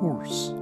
horse.